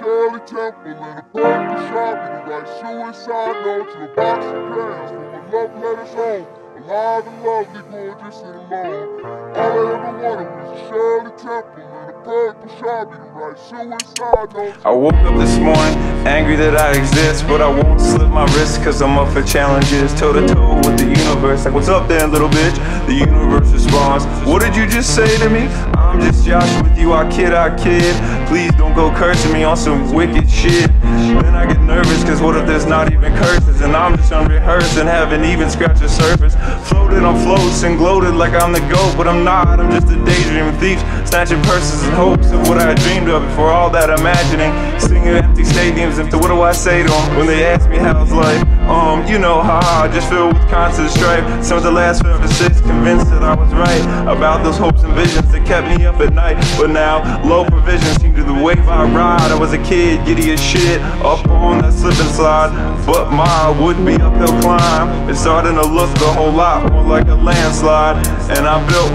Shirley Temple in a paper shop, and you write suicide notes in a box of crayons from a love letters home. Alive and lovely, gorgeous and alone. All I ever wanted was a Shirley Temple in a paper shop, and you write suicide notes. I woke up this morning, angry that I exist, but I won't slip my wrist, cause I'm up for challenges. Toe to toe with the universe, like what's up there little bitch? The universe responds, what did you just say to me? I'm just Josh with you, I kid. Please don't go cursing me on some wicked shit. Then I get nervous, cause what if there's not even curses? And I'm just unrehearsed and haven't even scratched the surface. Floated on floats and gloated like I'm the GOAT, but I'm not, I'm just a daydreaming thief, snatching purses and hopes of what I dreamed of before all that imagining. Singing empty stadiums, and what do I say to them when they ask me how's life? You know, haha, just filled with constant strife. Some of the last 5 or 6, convinced that I was right about those hopes and visions that kept me up at night. But now, low provisions seem to the wave I ride. I was a kid, giddy as shit, up on that slip and slide. But my would-be uphill climb, it's starting to look a whole lot more like a landslide. And I built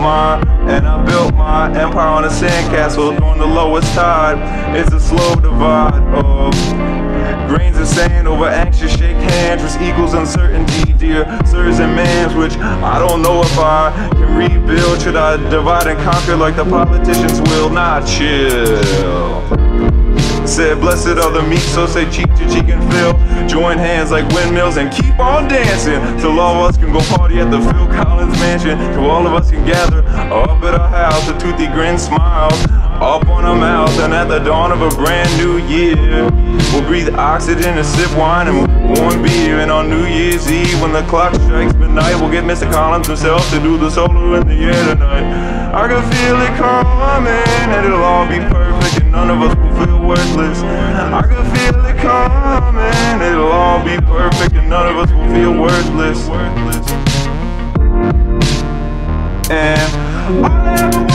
my empire on a sandcastle on the lowest tide. It's a slow divide of grains of sand over anxious shake hands with equals uncertainty, dear sirs and mans, which I don't know if I can rebuild. Should I divide and conquer like the politicians will not chill? Said, blessed are the meek, so say cheek to cheek and fill. Join hands like windmills and keep on dancing till all of us can go party at the Phil Collins mansion. Till all of us can gather up at our house, a toothy grin smiles up on our mouth. And at the dawn of a brand new year, we'll breathe oxygen and sip wine and warm beer. And on New Year's Eve, when the clock strikes midnight, we'll get Mr. Collins himself to do the solo in the air tonight. I can feel it coming, and it'll all be perfect, and none of us will feel worthless. I can feel it coming, it'll all be perfect, and none of us will feel worthless. And I